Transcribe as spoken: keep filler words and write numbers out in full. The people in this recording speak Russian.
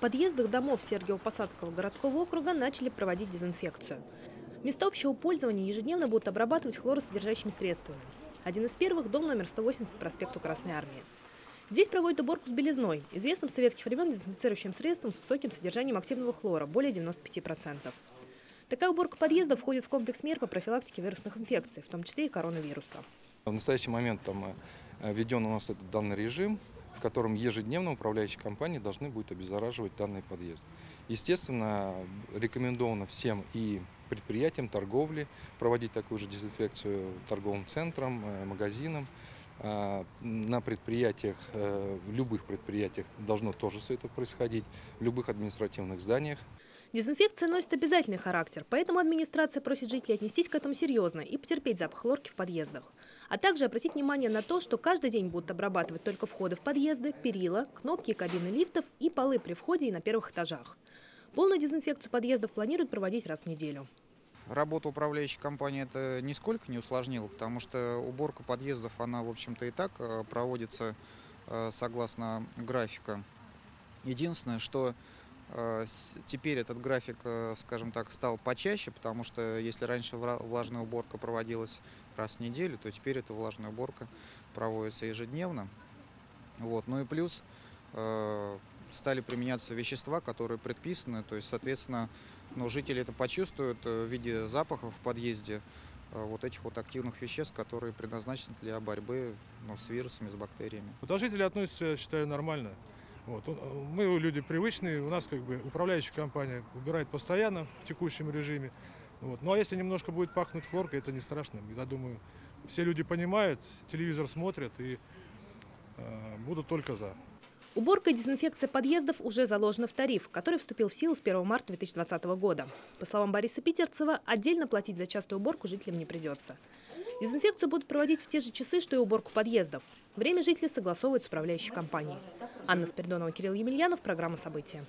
подъездах домов Сергиево-Посадского городского округа начали проводить дезинфекцию. Места общего пользования ежедневно будут обрабатывать хлоросодержащими средствами. Один из первых – дом номер сто восемьдесят по проспекту Красной Армии. Здесь проводят уборку с белизной, известным с советских времен дезинфицирующим средством с высоким содержанием активного хлора – более девяноста пяти процентов. Такая уборка подъезда входит в комплекс мер по профилактике вирусных инфекций, в том числе и коронавируса. В настоящий момент там введен у нас этот данный режим, в котором ежедневно управляющие компании должны будут обеззараживать данный подъезд. Естественно, рекомендовано всем и предприятиям торговли проводить такую же дезинфекцию торговым центрам, магазинам. На предприятиях, в любых предприятиях должно тоже все это происходить, в любых административных зданиях. Дезинфекция носит обязательный характер, поэтому администрация просит жителей отнестись к этому серьезно и потерпеть запах хлорки в подъездах. А также обратить внимание на то, что каждый день будут обрабатывать только входы в подъезды, перила, кнопки и кабины лифтов и полы при входе и на первых этажах. Полную дезинфекцию подъездов планируют проводить раз в неделю. Работа управляющей компании это нисколько не усложнило, потому что уборка подъездов, она, в общем-то, и так проводится согласно графика. Единственное, что теперь этот график, скажем так, стал почаще, потому что если раньше влажная уборка проводилась раз в неделю, то теперь эта влажная уборка проводится ежедневно. Вот. Ну и плюс стали применяться вещества, которые предписаны, то есть, соответственно, ну, жители это почувствуют в виде запахов в подъезде вот этих вот активных веществ, которые предназначены для борьбы ну, с вирусами, с бактериями. Вот, а жители относятся, я считаю, нормально. Вот. Мы люди привычные, у нас как бы управляющая компания убирает постоянно в текущем режиме. Вот. Ну а если немножко будет пахнуть хлоркой, это не страшно. Я думаю, все люди понимают, телевизор смотрят и э, будут только за. Уборка и дезинфекция подъездов уже заложена в тариф, который вступил в силу с первого марта две тысячи двадцатого года. По словам Бориса Питерцева, отдельно платить за частую уборку жителям не придется. Дезинфекцию будут проводить в те же часы, что и уборку подъездов. Время жители согласовывают с управляющей компанией. Анна Спиридонова, Кирилл Емельянов, программа «События».